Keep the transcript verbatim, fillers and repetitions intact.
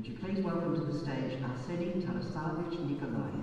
Would you please welcome to the stage Arseny Tarasevich-Nikolaev.